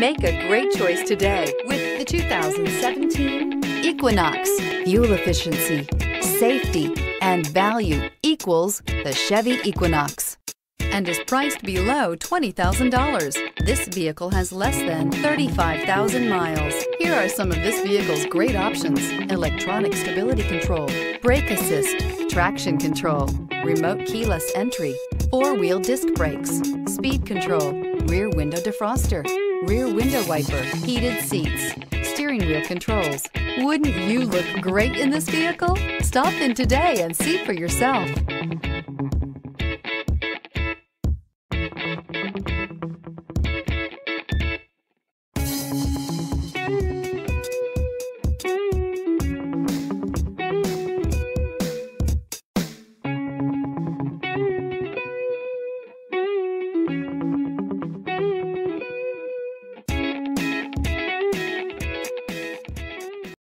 Make a great choice today with the 2017 Equinox. Fuel efficiency, safety, and value equals the Chevy Equinox and is priced below $20,000. This vehicle has less than 35,000 miles. Here are some of this vehicle's great options: electronic stability control, brake assist, traction control, remote keyless entry, four-wheel disc brakes, speed control, rear window defroster, rear window wiper, heated seats, steering wheel controls. Wouldn't you look great in this vehicle? Stop in today and see for yourself.